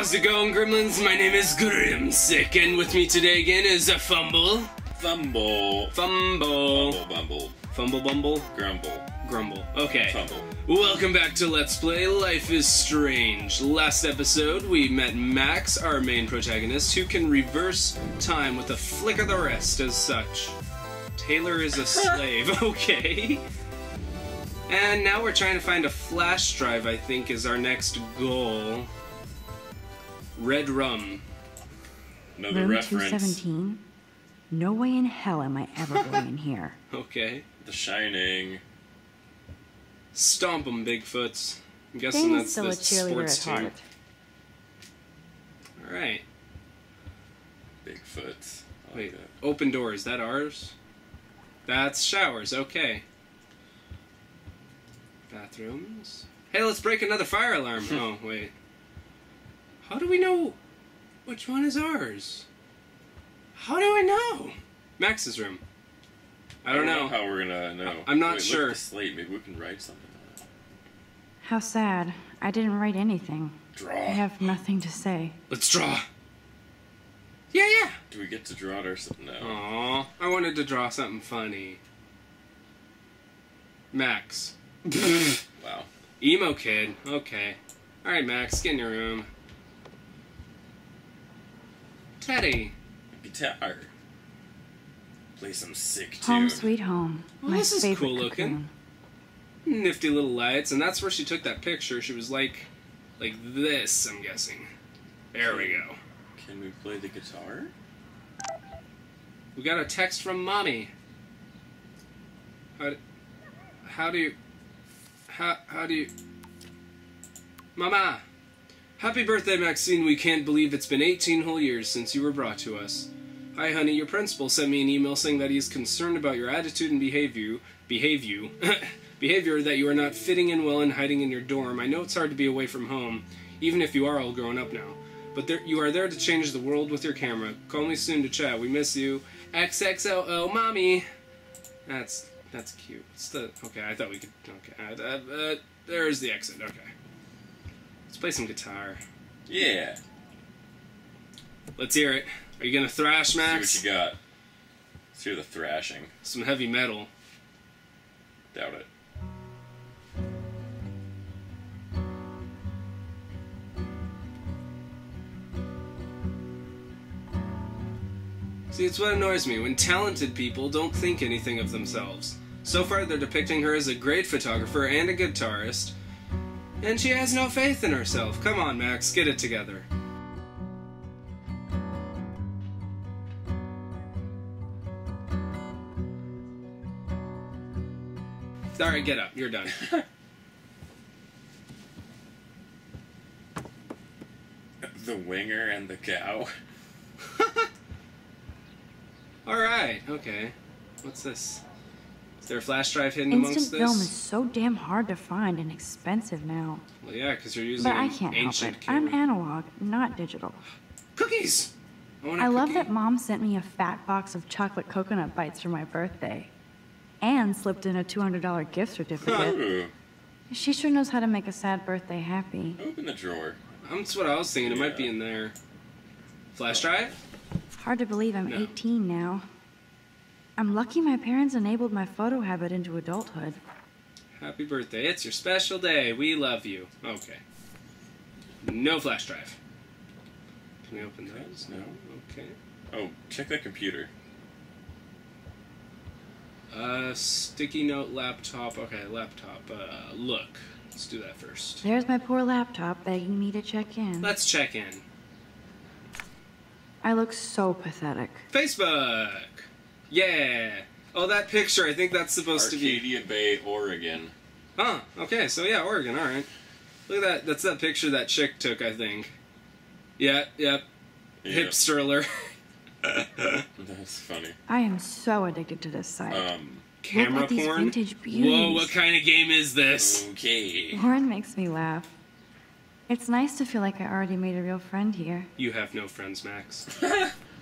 How's it going, Grimlins? My name is Grimsikk, and with me today again is a Grumble. Okay. Fumble. Welcome back to Let's Play Life is Strange. Last episode, we met Max, our main protagonist, who can reverse time with a flick of the wrist as such. Taylor is a slave. Okay. And now we're trying to find a flash drive, I think, is our next goal. Red Rum. Another Room reference. 217. No way in hell am I ever going in here. Okay. The Shining. Stomp 'em, Bigfoots. I'm guessing Dana's that's the sports team. Alright. Bigfoots. Like wait, that. Open door, is that ours? That's showers, okay. Bathrooms. Hey, let's break another fire alarm. Oh, wait. How do we know which one is ours? How do I know? Max's room. I don't know how we're gonna know. I'm not sure. Look at the slate. Maybe we can write something on it. How sad. I didn't write anything. Draw. I have nothing to say. Let's draw. Yeah, yeah. Do we get to draw it or something? No. Aww. I wanted to draw something funny. Max. Wow. Emo kid. Okay. Alright, Max, get in your room. Teddy. Guitar. Play some sick tune. Home sweet home. Well, my this is cool looking. Cocoon. Nifty little lights, and that's where she took that picture. She was like this, I'm guessing. There we go. Can we play the guitar? We got a text from Mommy. How do you... Mama! Happy birthday, Maxine. We can't believe it's been 18 whole years since you were brought to us. Hi, honey. Your principal sent me an email saying that he is concerned about your attitude and behavior that you are not fitting in well and hiding in your dorm. I know it's hard to be away from home, even if you are all grown up now. But you are there to change the world with your camera. Call me soon to chat. We miss you. XXOO, Mommy. That's cute. Okay, I thought we could... Okay, there's the exit. Okay. Let's play some guitar. Yeah. Let's hear it. Are you gonna thrash, Max? See what you got. Let's hear the thrashing. Some heavy metal. Doubt it. See, it's what annoys me when talented people don't think anything of themselves. So far, they're depicting her as a great photographer and a guitarist, and she has no faith in herself. Come on, Max, get it together. Sorry, get up. You're done. The winger and the cow. Alright, okay. What's this? Is there a flash drive hidden amongst this? Instant film is so damn hard to find and expensive now. Well, yeah, because you're using an ancient camera. But I can't help it. I'm analog, not digital. Cookies! I love that Mom sent me a fat box of chocolate coconut bites for my birthday. And slipped in a $200 gift certificate. Ooh. She sure knows how to make a sad birthday happy. Open the drawer. That's what I was thinking. Yeah. It might be in there. Flash drive? Hard to believe I'm 18 now. I'm lucky my parents enabled my photo habit into adulthood. Happy birthday. It's your special day. We love you. Okay. No flash drive. Can we open those? No. Okay. Oh, check that computer. Sticky note, laptop, okay, laptop, look. Let's do that first. There's my poor laptop begging me to check in. Let's check in. I look so pathetic. Facebook! Yeah! Oh, that picture, I think that's supposed to be... Arcadia Bay, Oregon. Huh, okay, so yeah, Oregon, alright. Look at that, that's that picture that chick took, I think. Yeah, yep. Yeah. Hipster alert. That's funny. I am so addicted to this site. Camera porn? Look at these vintage beauties. Whoa, what kind of game is this? Okay. Warren makes me laugh. It's nice to feel like I already made a real friend here. You have no friends, Max.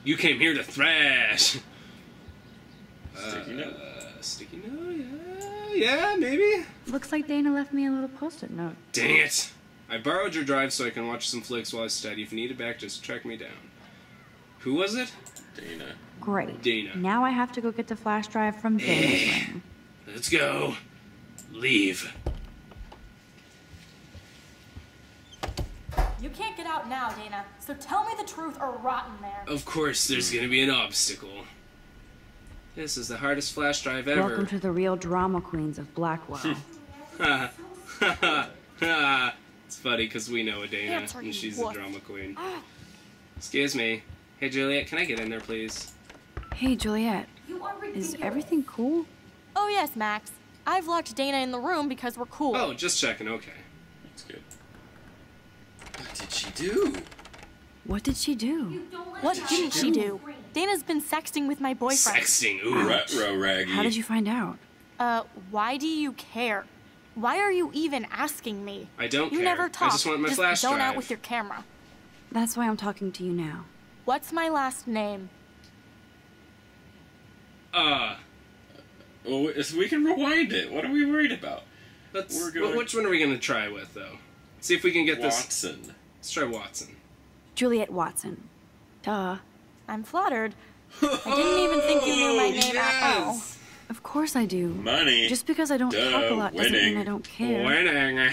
You came here to thrash. Sticky note? Sticky note? Yeah, maybe? Looks like Dana left me a little post-it note. Dang it. I borrowed your drive so I can watch some flicks while I study. If you need it back, just track me down. Who was it? Dana. Great. Dana. Now I have to go get the flash drive from Dana's room. Let's go. Leave. You can't get out now, Dana. So tell me the truth or rot in there. Of course, there's gonna be an obstacle. This is the hardest flash drive ever. Welcome to the real drama queens of Blackwell. Ha ha ha. It's funny because we know a Dana, and she's a drama queen. Excuse me. Hey, Juliet, can I get in there, please? Hey, Juliet. Is everything cool? Oh, yes, Max. I've locked Dana in the room because we're cool. Oh, just checking. Okay. That's good. What did she do? What did she do? What didn't she do? Dana's been sexting with my boyfriend. Sexting? Ooh, row raggy. How did you find out? Why do you care? Why are you even asking me? I don't care. You never talk. I just want my flash drive. Just zone out with your camera. That's why I'm talking to you now. What's my last name? Well, we can rewind it. What are we worried about? Well, which one are we going to try with, though? See if we can get Watson. This. Let's try Watson. Juliet Watson. Duh. I'm flattered. I didn't even think you knew my name at all. Of course I do. Money. Just because I don't talk a lot doesn't mean I don't care. Winning.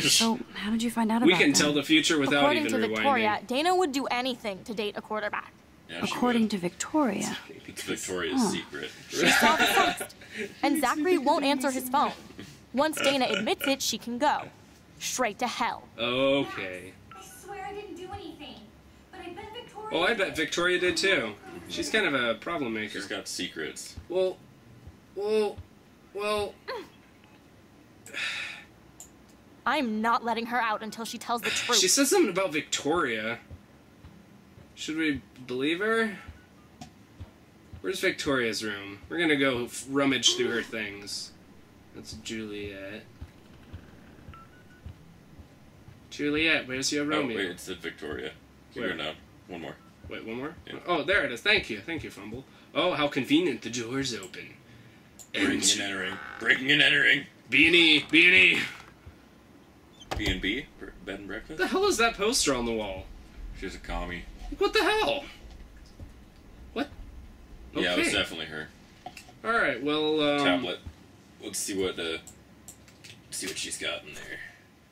So, how did you find out about that? We can tell the future without even rewinding. According to Victoria, Dana would do anything to date a quarterback. Yeah, according to Victoria. It's Victoria's secret. She saw the text, and Zachary won't answer his phone. Once Dana admits it, she can go. Straight to hell. Okay. Max, I swear I didn't do anything, but I bet Victoria did. Oh, I bet Victoria did too. She's kind of a problem maker. She's got secrets. Well. I'm not letting her out until she tells the truth. She said something about Victoria. Should we believe her? Where's Victoria's room? We're gonna go rummage through her things. That's Juliet. Juliet, where's your Romeo? Oh, wait, it said Victoria. Where? No, one more. Wait, one more? Yeah. Oh, there it is. Thank you, Fumble. Oh, how convenient. The door's open. Breaking and entering. Breaking and entering. B&E. B&B? Bed and breakfast? What the hell is that poster on the wall? She's a commie. What the hell? What? Okay. Yeah, it was definitely her. Alright, well, tablet. Let's see what, she's got in there.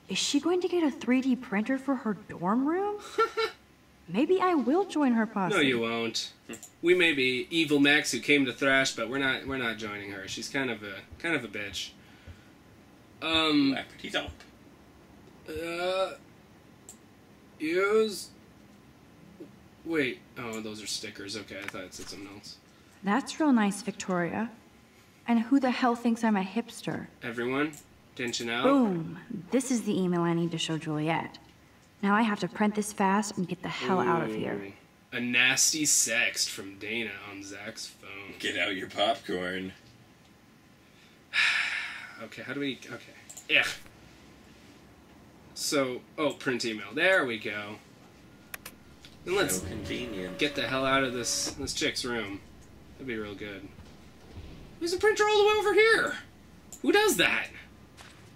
Is she going to get a 3D printer for her dorm room? Maybe I will join her posse. No, you won't. We may be evil Max who came to thrash, but we're not joining her. She's kind of a bitch. Wait. Oh, those are stickers. Okay, I thought it said something else. That's real nice, Victoria. And who the hell thinks I'm a hipster? Everyone. Tension out. Boom. This is the email I need to show Juliet. Now I have to print this fast and get the hell out of here. A nasty sext from Dana on Zach's phone. Get out your popcorn. Okay, how do we... Okay. Ugh. So... Oh, print email. There we go. And let's get the hell out of this chick's room. That'd be real good. There's a printer all the way over here! Who does that?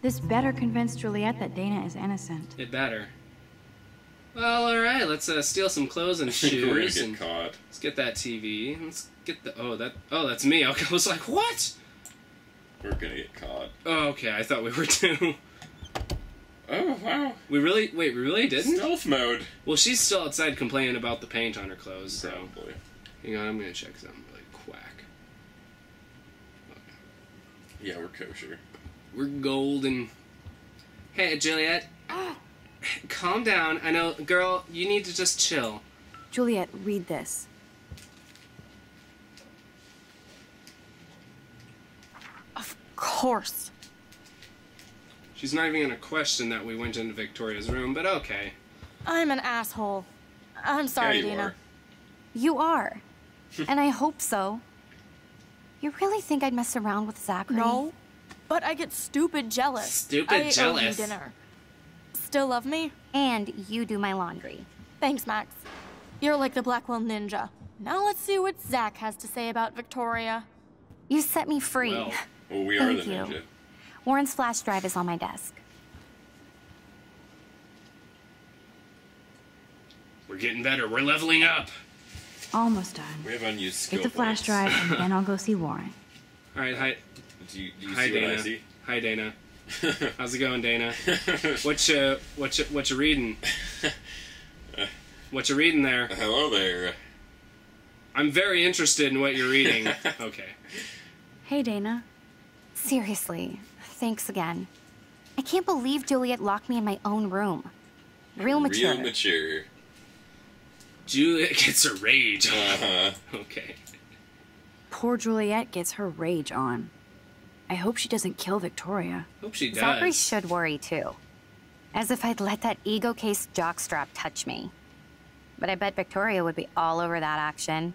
This better convince Juliet that Dana is innocent. It better. Well, alright, let's steal some clothes and shoes. We're gonna get caught. Let's get that TV. Let's get the... Oh, that's me. I was like, what? We're gonna get caught. Oh, okay, I thought we were too. Oh, wow. We really didn't? Stealth mode. Well, she's still outside complaining about the paint on her clothes, probably. So... Hang on, I'm gonna check something really quack. Okay. Yeah, we're kosher. We're golden. Hey, Juliet. Calm down. I know, girl, you need to just chill. Juliet, read this. Of course. She's not even gonna question that we went into Victoria's room, but okay. I'm an asshole. I'm sorry, Dana. You are. And I hope so. You really think I'd mess around with Zachary? No. But I get stupid jealous. I owe you dinner. Still love me? And you do my laundry. Thanks, Max. You're like the Blackwell ninja. Now let's see what Zach has to say about Victoria. You set me free. Well we are the ninja. Warren's flash drive is on my desk. We're getting better. We're leveling up. Almost done. We have unused skill points. Get the flash drive, and then I'll go see Warren. All right, hi. Do you see Dana. What I see? Hi, Dana. How's it going, Dana? What you reading? What you reading there? Hello there. I'm very interested in what you're reading. Okay. Hey, Dana. Seriously, thanks again. I can't believe Juliet locked me in my own room. Real mature. Real mature. Juliet gets her rage on. Okay. Poor Juliet gets her rage on. I hope she doesn't kill Victoria. Hope she does. Zachary should worry too. As if I'd let that ego case jockstrap touch me. But I bet Victoria would be all over that action.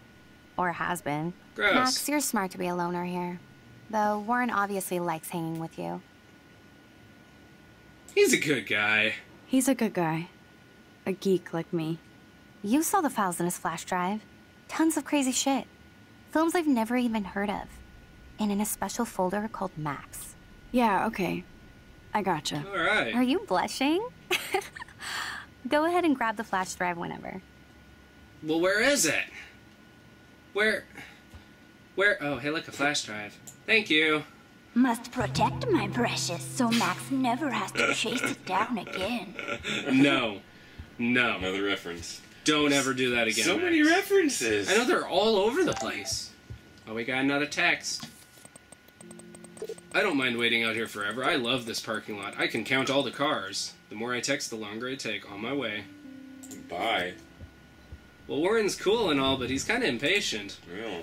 Or has been. Gross. Max, you're smart to be a loner here. Though Warren obviously likes hanging with you. He's a good guy. He's a good guy. A geek like me. You saw the files in his flash drive. Tons of crazy shit. Films I've never even heard of. And in a special folder called Max. Yeah, okay. I gotcha. All right. Are you blushing? Go ahead and grab the flash drive whenever. Well, where is it? Where? Oh, hey, look, a flash drive. Thank you. Must protect my precious so Max never has to chase it down again. No. No. Another reference. Don't ever do that again. So many references. I know they're all over the place. Oh, we got another text. I don't mind waiting out here forever. I love this parking lot. I can count all the cars. The more I text, the longer I take. On my way. Bye. Well, Warren's cool and all, but he's kind of impatient. Yeah.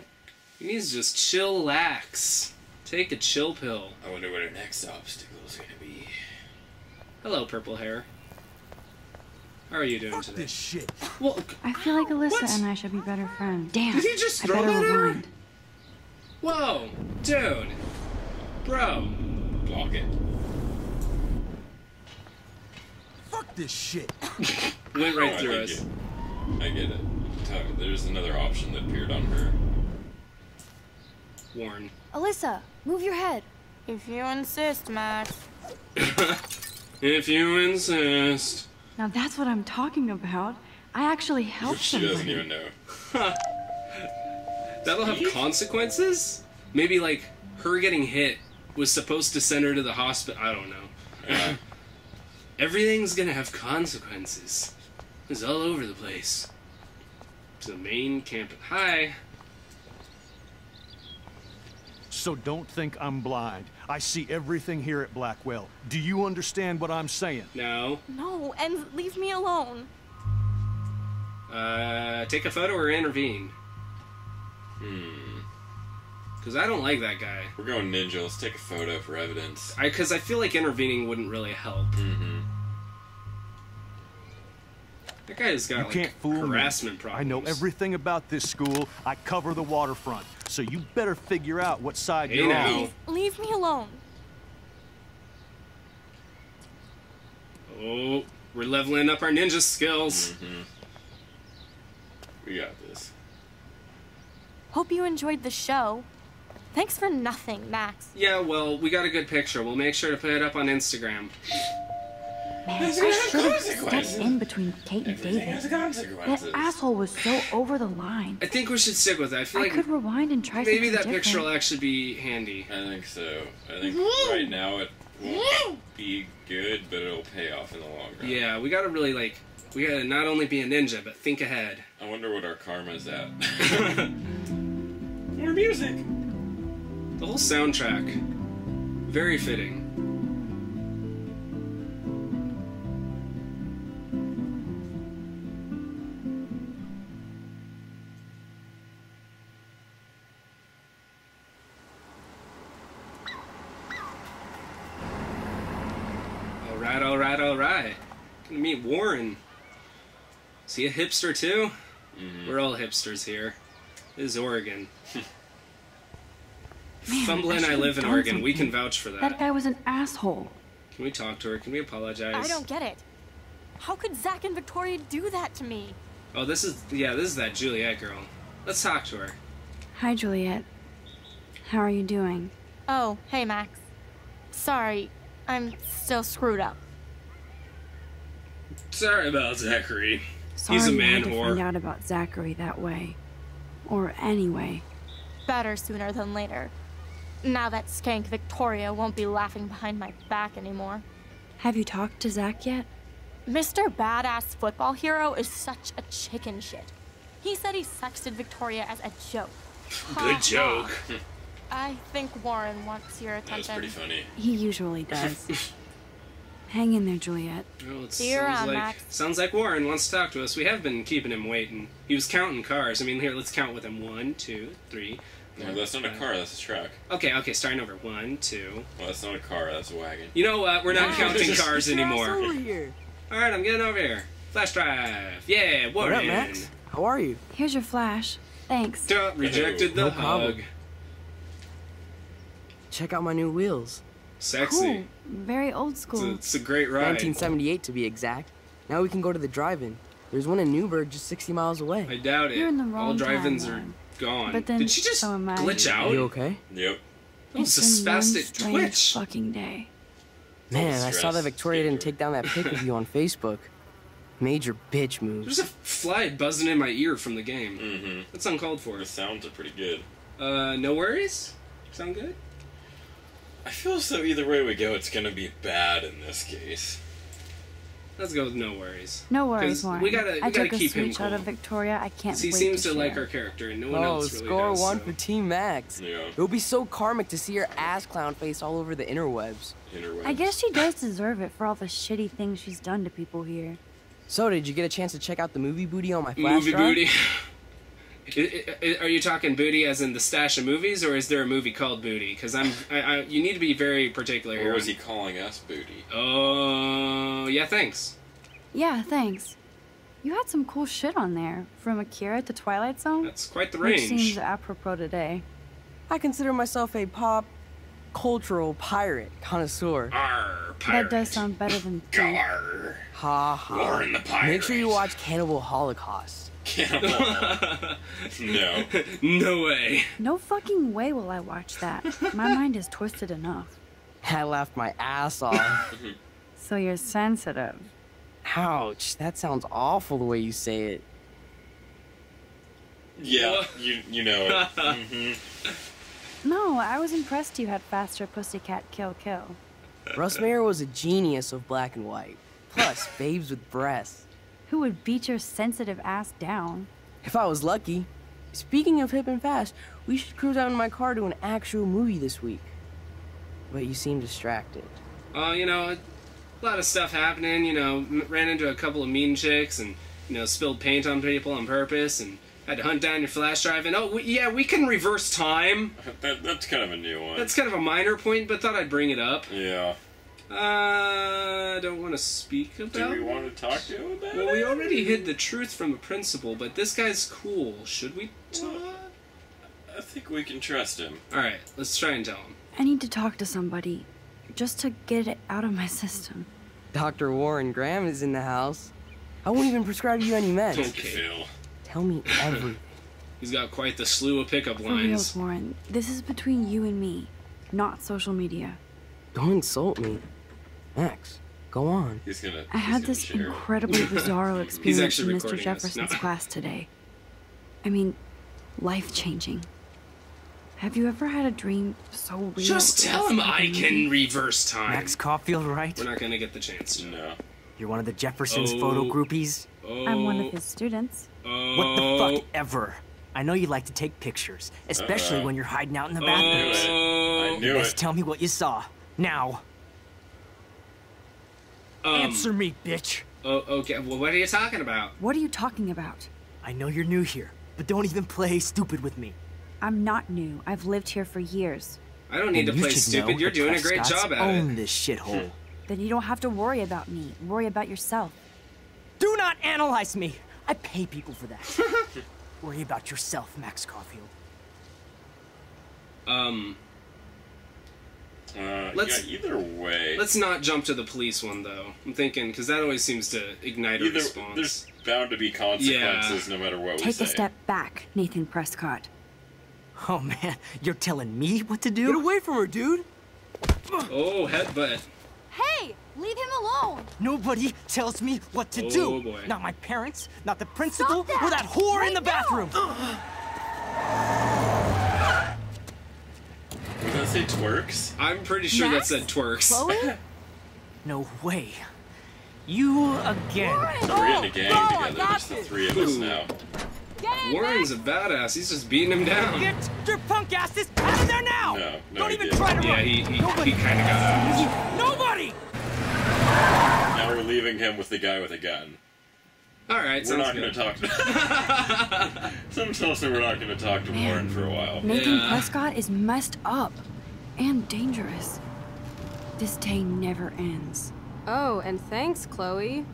He needs to just chillax. Take a chill pill. I wonder what our next obstacle is going to be. Hello, purple hair. How are you doing today? Fuck this shit. Well, I feel like Alyssa and I should be better friends. Damn. Did he just throw that at her? Whoa, dude. Bro. Block it. Fuck this shit. Went right through us. I get it. There's another option that appeared on her. Warren. Alyssa, move your head. If you insist, Max. If you insist. Now that's what I'm talking about. I actually helped somebody. She doesn't even know. That'll have consequences? Maybe like her getting hit was supposed to send her to the hospital. I don't know. Everything's gonna have consequences. It's all over the place. It's the main campus. Hi. So don't think I'm blind. I see everything here at Blackwell. Do you understand what I'm saying? No. No, and leave me alone. Take a photo or intervene. Because I don't like that guy. We're going ninja. Let's take a photo for evidence. Because I feel like intervening wouldn't really help. That guy's got harassment problems. I know everything about this school. I cover the waterfront. So you better figure out what side you're on. Leave me alone. Oh, we're leveling up our ninja skills. We got this. Hope you enjoyed the show. Thanks for nothing, Max. Yeah, well, we got a good picture. We'll make sure to put it up on Instagram. Man, I should have stepped in between Kate and David. That asshole was so over the line. I think we should stick with that. I feel like I could rewind and try. Maybe that picture will actually be handy. I think so. I think right now it won't be good, but it'll pay off in the long run. Yeah, we gotta really like. We gotta not only be a ninja, but think ahead. I wonder what our karma's at. More music. The whole soundtrack. Very fitting. Alright. Gonna meet Warren. Is he a hipster too? We're all hipsters here. This is Oregon. Fumbling, I live in Oregon. Something. We can vouch for that. That guy was an asshole. Can we talk to her? Can we apologize? I don't get it. How could Zach and Victoria do that to me? Oh, this is that Juliet girl. Let's talk to her. Hi, Juliet. How are you doing? Oh, hey, Max. Sorry, I'm still screwed up. Sorry about Zachary. He's a man whore. Find out about Zachary that way, or anyway. Better sooner than later. Now that skank Victoria won't be laughing behind my back anymore. Have you talked to Zach yet? Mr. Badass Football Hero is such a chicken shit. He said he sexted Victoria as a joke. Good joke. I think Warren wants your attention. That's pretty funny. He usually does. Hang in there, Juliet. Well, it sounds like Warren wants to talk to us. We have been keeping him waiting. He was counting cars. I mean, here, let's count with him. 1, 2, 3. No, that's not a car, that's a truck. Okay, okay, starting over. 1, 2. Well, that's not a car, that's a wagon. You know what? We're not counting cars anymore. Alright, I'm getting over here. Flash drive. Yeah, Warren. What up, Max? How are you? Here's your flash. Thanks. Duh, rejected the hug. Check out my new wheels. Sexy. Cool. Very old school. It's a great ride. 1978 to be exact. Now we can go to the drive-in. There's one in Newberg just 60 miles away. I doubt it. You're in the wrong. All drive-ins are gone. But then, did she just glitch out? Are you okay? Yep. It's a spastic twitch. Fucking day. Man, I saw that Victoria didn't take down that pic of you on Facebook. Major bitch move. There's a fly buzzing in my ear from the game. Mm-hmm. That's uncalled for. The sounds are pretty good. No worries? Sound good? I feel as though either way we go, it's gonna be bad in this case. Let's go with no worries. No worries, Warren. We gotta keep him cool. Out of Victoria. I can't wait. He seems to like our character, and no one else really does. Oh, score one for Team Max. Yeah. It would be so karmic to see her ass clown face all over the interwebs. I guess she does deserve it for all the shitty things she's done to people here. So, did you get a chance to check out the movie booty on my flash drive? Movie booty? Are you talking booty as in the stash of movies, or is there a movie called Booty? Because you need to be very particular here. Or was he calling us booty? Oh, yeah, thanks. Yeah, thanks. You had some cool shit on there, from Akira to Twilight Zone. That's quite the range. Which seems apropos today. I consider myself a pop cultural pirate connoisseur. Arr, pirate. That does sound better than Gar. Ha ha. Warren the pirate. Make sure you watch Cannibal Holocaust. Cannibal. No. No way. No fucking way will I watch that. My mind is twisted enough. I laughed my ass off. So you're sensitive. Ouch. That sounds awful the way you say it. Yeah, you know it. Mm-hmm. No, I was impressed you had Faster Pussycat Kill Kill. Russ Meyer was a genius of black and white. Plus, babes with breasts. Who would beat your sensitive ass down? If I was lucky. Speaking of hip and fast, we should cruise out in my car to an actual movie this week. But you seem distracted. You know, a lot of stuff happening, you know, ran into a couple of mean chicks and, you know, spilled paint on people on purpose and... Had to hunt down your flash drive, and yeah, we can reverse time. That's kind of a new one. That's kind of a minor point, but thought I'd bring it up. Yeah. Don't want to speak about it. Do we want to talk to him about it? Well, we already hid the truth from the principal, but this guy's cool. Should we talk? Well, I think we can trust him. Alright, let's try and tell him. I need to talk to somebody, just to get it out of my system. Dr. Warren Graham is in the house. I won't even prescribe you any meds. Okay, Phil. Tell me everything. He's got quite the slew of pickup lines. For real, Warren, this is between you and me, not social media. Don't insult me. Max, go on. I had this incredibly bizarro experience in Mr. Jefferson's class today. I mean, life-changing. Have you ever had a dream so real? Just tell him I can reverse time. Max Caulfield, right? We're not going to get the chance to. No. You're one of the Jefferson's photo groupies? I'm one of his students. What the fuck ever. I know you like to take pictures, especially when you're hiding out in the bathrooms. I knew it. Just tell me what you saw. Now. Answer me, bitch. Okay. Well, what are you talking about? What are you talking about? I know you're new here, but don't even play stupid with me. I'm not new. I've lived here for years. I don't need to play stupid. You're doing a great job at it. Own this shithole. Then you don't have to worry about me. Worry about yourself. Do not analyze me. I pay people for that. Worry about yourself, Max Caulfield. Either way. Let's not jump to the police one, though. I'm thinking, because that always seems to ignite a response. There's bound to be consequences no matter what we say. Take a step back, Nathan Prescott. Oh, man. You're telling me what to do? Get away from her, dude. Oh, headbutt. Hey, leave him alone. Nobody tells me what to do. Boy. Not my parents, not the principal, or that whore in the bathroom. Did that say twerks? I'm pretty sure that said twerks. Chloe? No way. You again. We're in a gang together, just the three of us now. Warren's a badass. He's just beating him down. Get your punk asses out of there now! No, no, don't even try to run. He kind of got out. Nobody! Now we're leaving him with the guy with a gun. All right, we're not going to talk to him. Some tell us that we're not going to talk to Warren for a while. Nathan Prescott is messed up and dangerous. This day never ends. Oh, and thanks, Chloe.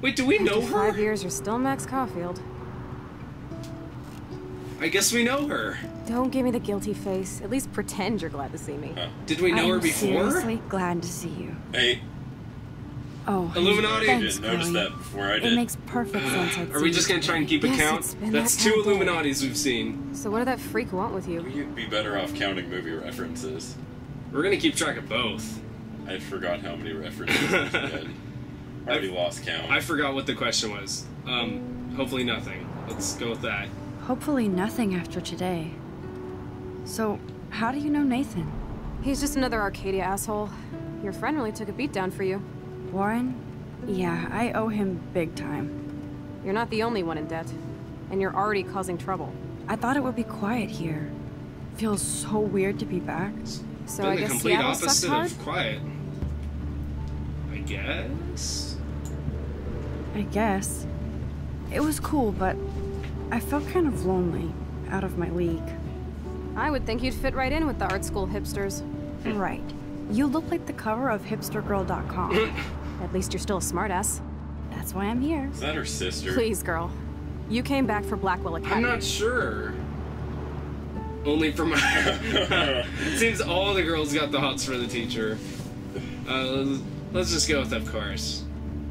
Wait, do we know her? 5 years, you're still Max Caulfield. I guess we know her. Don't give me the guilty face. At least pretend you're glad to see me. Did we know her before? I'm seriously glad to see you. Hey. Oh, Illuminati! Thanks, I didn't notice that before I did. It makes perfect sense. Are we just gonna try and keep account? That's two Illuminatis we've seen. So what did that freak want with you? You'd be better off counting movie references. We're gonna keep track of both. I forgot how many references we had. I already lost count. I forgot what the question was. Hopefully nothing. Let's go with that. Hopefully nothing after today. So, how do you know Nathan? He's just another Arcadia asshole. Your friend really took a beatdown for you. Warren? Yeah, I owe him big time. You're not the only one in debt. And you're already causing trouble. I thought it would be quiet here. Feels so weird to be back. So I guess the complete opposite of quiet. I guess? I guess. It was cool, but I felt kind of lonely, out of my league. I would think you'd fit right in with the art school hipsters. Right. You look like the cover of hipstergirl.com. At least you're still a smartass. That's why I'm here. Is that her sister? Please, girl. You came back for Blackwell Academy. I'm not sure. Only for my... It seems all the girls got the hots for the teacher. Let's just go with Of Course.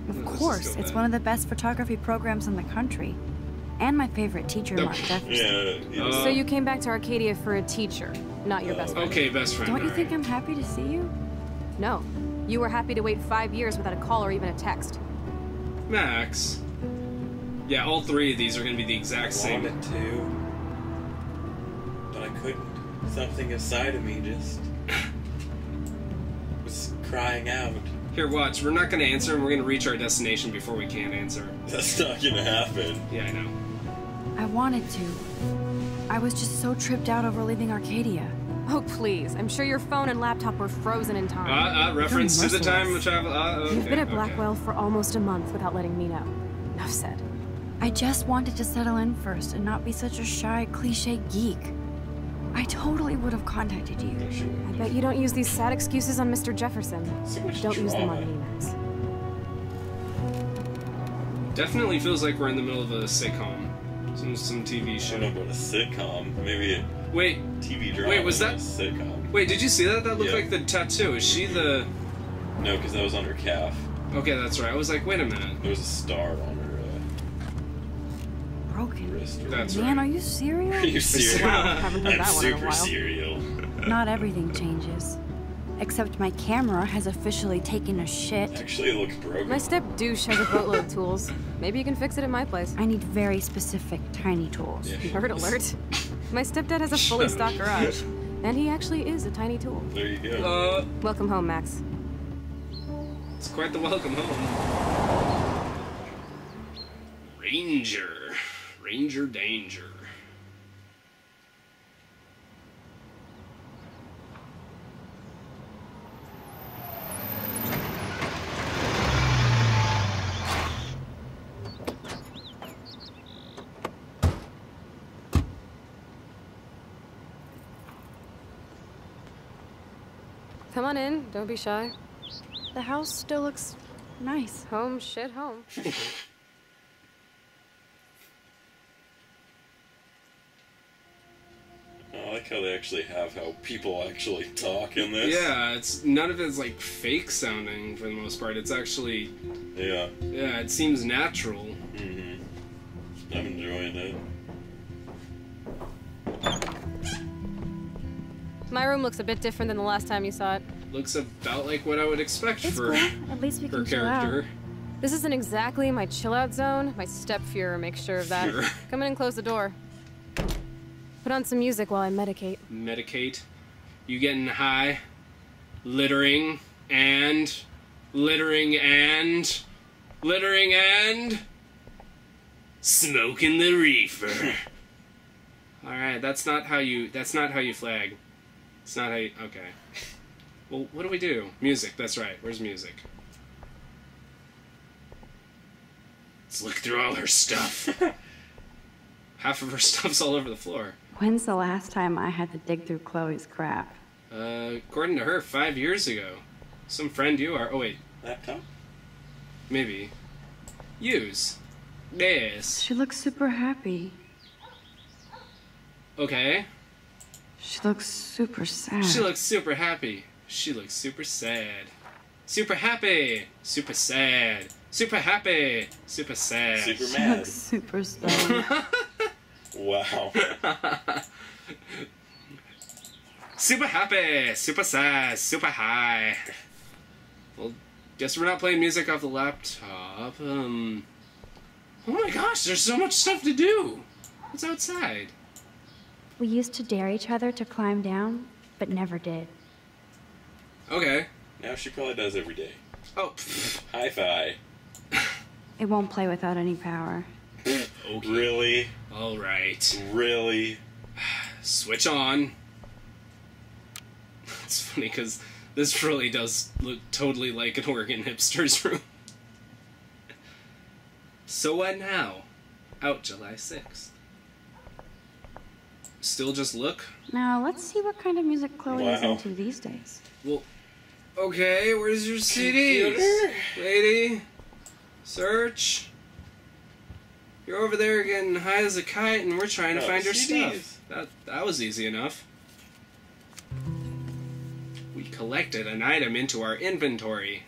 Of Course. It's one of the best photography programs in the country. And my favorite teacher, Mark Jefferson. Yeah, so you came back to Arcadia for a teacher, not your best friend. Okay, best friend. Don't you think I'm happy to see you? No. You were happy to wait 5 years without a call or even a text. Max. Yeah, all three of these are going to be the exact same. I wanted to, but I couldn't. Something inside of me just was crying out. Here, watch. We're not going to answer, and we're going to reach our destination before we can answer. That's not going to happen. Yeah, I know. I wanted to. I was just so tripped out over leaving Arcadia. Oh, please. I'm sure your phone and laptop were frozen in time. Reference to the time of travel. Okay, you've been at Blackwell for almost a month without letting me know. Enough said. I just wanted to settle in first and not be such a shy, cliche geek. I totally would have contacted you. I bet you don't use these sad excuses on Mr. Jefferson. Don't use them on me, Max. Definitely feels like we're in the middle of a sitcom. Some TV show. I don't know about a sitcom. Maybe a TV drama. Wait, was that a sitcom? Wait, did you see that? That looked like the tattoo. Is she the... No, because that was on her calf. Okay, that's right. I was like, wait a minute. There was a star on her broken wrist. That's right. Man, are you serial? Are you serial? Wow, haven't heard that one in a while. I'm super serial. Not everything changes. Except my camera has officially taken a shit. Actually, it looks broken. My step-douche has a boatload of tools. Maybe you can fix it at my place. I need very specific, tiny tools. Yeah, nerd alert. My stepdad has a fully stocked garage. And he actually is a tiny tool. There you go. Welcome home, Max. It's quite the welcome home. Ranger. Ranger danger. Come on in, don't be shy. The house still looks nice. Home, shit, home. I like how they actually have how people actually talk in this. Yeah, it's none of it's like fake sounding for the most part. It's actually yeah, it seems natural. Mm-hmm. I'm enjoying it. My room looks a bit different than the last time you saw it. looks about like what I would expect for her character. This isn't exactly my chill-out zone. My step-Fuhrer makes sure of that. Come in and close the door. Put on some music while I medicate. Medicate? You getting high? Littering and... littering and... littering and... smoking the reefer. Alright, that's not how you flag. It's not how you... okay. Well, what do we do? Music, that's right. Where's music? Let's look through all her stuff. Half of her stuff's all over the floor. When's the last time I had to dig through Chloe's crap? According to her, 5 years ago. Some friend you are... oh, wait. Laptop? Maybe. Use. Yes. She looks super happy. Okay. She looks super sad. She looks super happy. She looks super sad. Super happy. Super sad. Super happy. Super sad. Super mad. She looks super stoned. Wow. Super happy. Super sad. Super high. Well, guess we're not playing music off the laptop. Oh my gosh, there's so much stuff to do. What's outside? We used to dare each other to climb down, but never did. Okay. Now she probably does every day. Oh. Hi-fi. It won't play without any power. Okay. Really? All right. Really? Switch on. It's funny because this really does look totally like an Oregon hipster's room. So what now? Out July 6th. Still just look? Now, let's see what kind of music Chloe is into these days. Well, okay, where's your CDs? Lady, search. You're over there getting high as a kite and we're trying to find your stuff. That was easy enough. We collected an item into our inventory.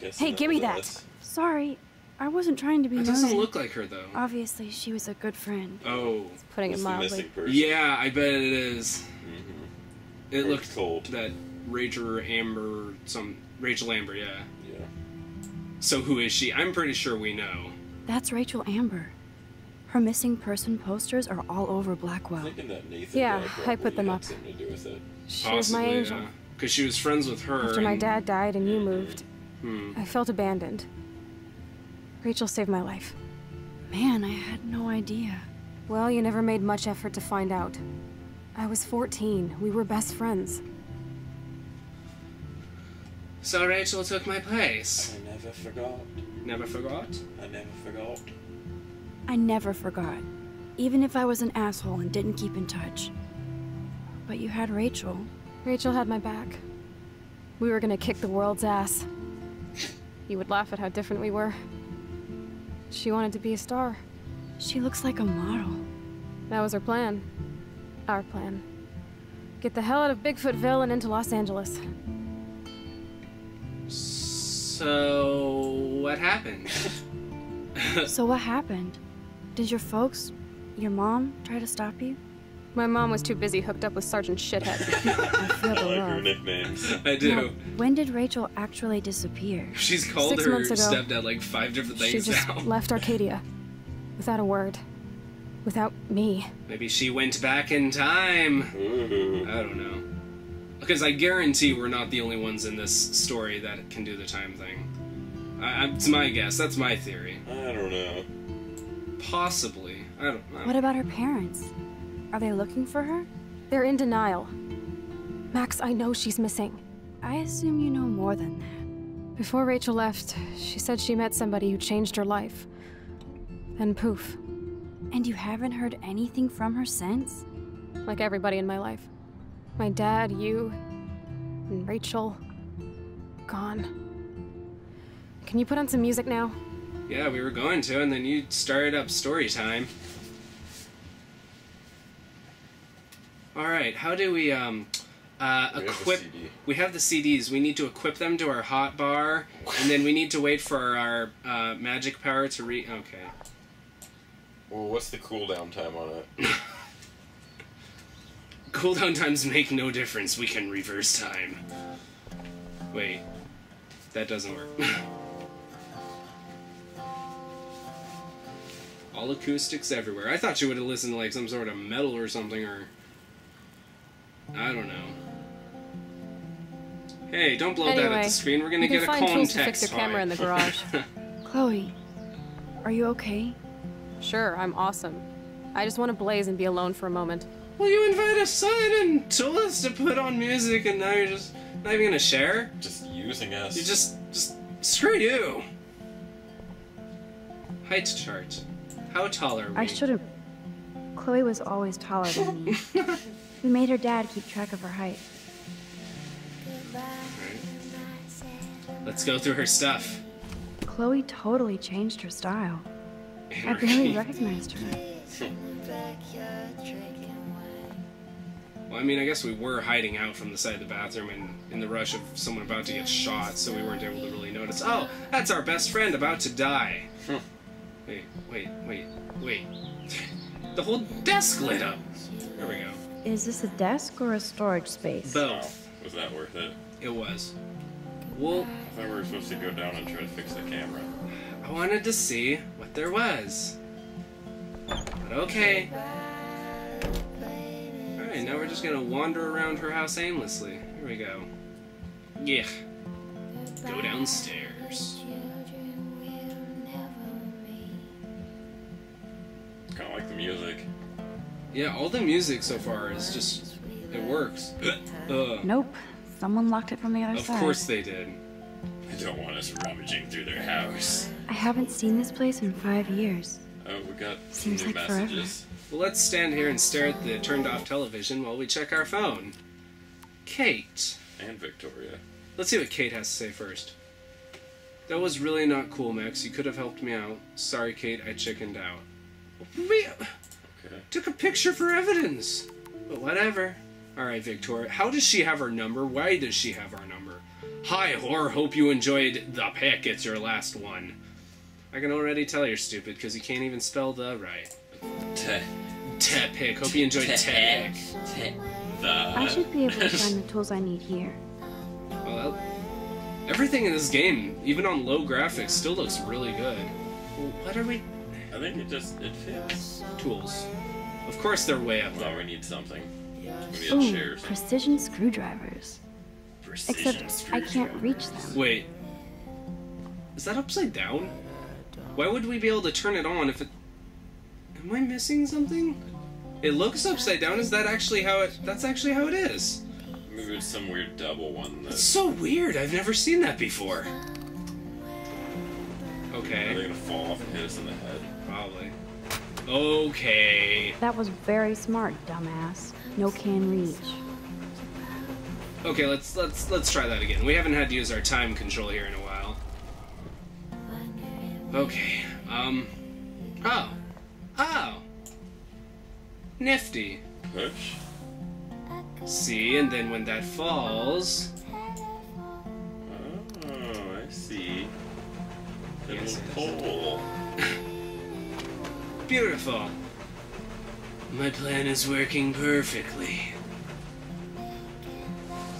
Hey, give me that. Sorry, I wasn't trying to be nice. That doesn't look like her, though. Obviously, she was a good friend. Oh. It's putting it mildly. Yeah, I bet it is. Mm-hmm. It looked cold. That Rachel Amber, Rachel Amber, yeah. Yeah. So who is she? I'm pretty sure we know. That's Rachel Amber. Her missing person posters are all over Blackwell. Thinking that Nathan I put them up. Something to do with it. She was my angel. Because she was friends with her. After my dad died and you moved. I felt abandoned. Rachel saved my life. Man, I had no idea. Well, you never made much effort to find out. I was 14. We were best friends. So Rachel took my place. I never forgot. Never forgot? I never forgot. I never forgot. Even if I was an asshole and didn't keep in touch. But you had Rachel. Rachel had my back. We were gonna kick the world's ass. You would laugh at how different we were. She wanted to be a star. She looks like a model. That was her plan. Our plan. Get the hell out of Bigfootville and into Los Angeles. So... what happened? So what happened? Did your folks, your mom, try to stop you? My mom was too busy hooked up with Sergeant Shithead. I feel the love. Her nicknames. I do. Now, when did Rachel actually disappear? She's called her stepdad like 5 different things now. She just left Arcadia. Without a word. Without me. Maybe she went back in time. Ooh. I don't know. Because I guarantee we're not the only ones in this story that can do the time thing. It's my guess. That's my theory. I don't know. Possibly. I don't know. What about her parents? Are they looking for her? They're in denial. Max, I know she's missing. I assume you know more than that. Before Rachel left, she said she met somebody who changed her life. Then poof. And you haven't heard anything from her since? Like everybody in my life. My dad, you, and Rachel. Gone. Can you put on some music now? Yeah, we were going to, and then you started up story time. Alright, how do we, equip... We have the CDs. We need to equip them to our hotbar, and then we need to wait for our magic power to re... Okay. Well, what's the cooldown time on it? Cooldown times make no difference. We can reverse time. Wait. That doesn't work. All acoustics everywhere. I thought you would have listened to like some sort of metal or something, or... I don't know. Hey, don't blow that at the screen. We're gonna get a context to fix your camera in the garage. Chloe, are you okay? Sure, I'm awesome. I just want to blaze and be alone for a moment. Well, you invited us in and told us to put on music, and now you're just not even gonna share? Just using us. You just screw you. Height chart. How tall are we? I should have. Chloe was always taller than me. We made her dad keep track of her height. Let's go through her stuff. Chloe totally changed her style. I barely recognized her. Well, I mean, I guess we were hiding out from the side of the bathroom and in the rush of someone about to get shot, so we weren't able to really notice. Oh, that's our best friend about to die. Huh. Wait, wait, wait, wait. The whole desk lit up. There we go. Is this a desk or a storage space? Both. Oh, was that worth it? It was. Well, I thought we were supposed to go down and try to fix the camera. I wanted to see what there was. But okay. Alright, now we're just gonna wander around her house aimlessly. Here we go. Yeah. Go downstairs. Kinda like the music. Yeah, all the music so far is just... it works. Nope. Someone locked it from the other side. Of course they did. I don't want us rummaging through their house. I haven't seen this place in 5 years. Oh, we got some new messages. Forever. Well, let's stand here and stare at the turned-off television while we check our phone. Kate. And Victoria. Let's see what Kate has to say first. That was really not cool, Max. You could have helped me out. Sorry, Kate. I chickened out. We took a picture for evidence. But whatever. Alright, Victoria. How does she have our number? Why does she have our number? Hi, whore. Hope you enjoyed the pick. It's your last one. I can already tell you're stupid because you can't even spell the right. Te pick. Hope you enjoyed te pick. I should be able to find the tools I need here. Well, everything in this game, even on low graphics, still looks really good. What are we... I think it fits. Tools. Of course they're way up there. Well, we need something. Ooh, precision screwdrivers. Except I can't reach them. Wait. Is that upside down? Why would we be able to turn it on if it... Am I missing something? It looks upside down. Is that actually how it... That's actually how it is. Maybe it's some weird double one. That's so weird. I've never seen that before. Okay. Are they gonna fall off and hit us in the head? Probably. Okay. That was very smart, dumbass. No can reach. Okay, let's try that again. We haven't had to use our time control here in a while. Okay. Oh. Oh. Nifty. Push. See, and then when that falls. Oh, I see. Yes, pull. Beautiful. My plan is working perfectly.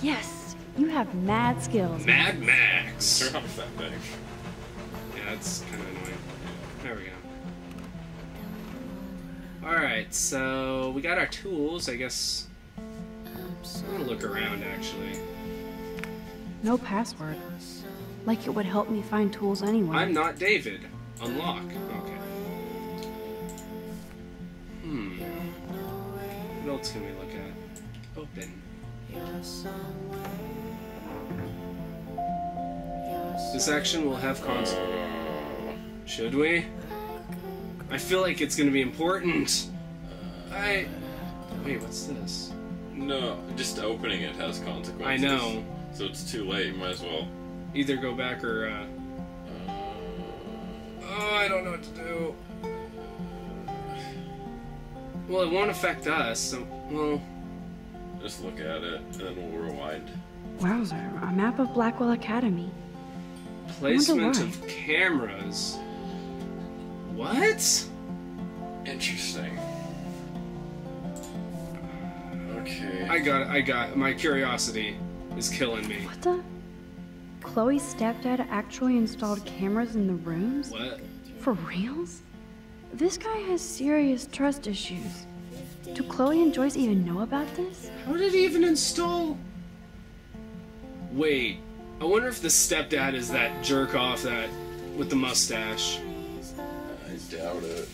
Yes, you have mad skills. Mad Max. Turn off that thing. Yeah, that's kind of annoying. There we go. Alright, so we got our tools, I guess. I'm gonna look around, actually. No password. Like it would help me find tools anyway. I'm not David. Unlock. Okay. Hmm. What else can we look at? Open. This action will have consequences. Should we? I feel like it's gonna be important. Wait, what's this? No, just opening it has consequences. I know. So it's too late, might as well. Either go back or, Oh, I don't know what to do. Well, it won't affect us, so, well... Just look at it, and then we'll rewind. Wowzer, a map of Blackwell Academy. Placement of cameras. What? Interesting. Okay. I got it. My curiosity is killing me. What the? Chloe's stepdad actually installed cameras in the rooms? What? For reals? This guy has serious trust issues. Do Chloe and Joyce even know about this? How did he even install? Wait, I wonder if the stepdad is that jerk off that with the mustache. I doubt it.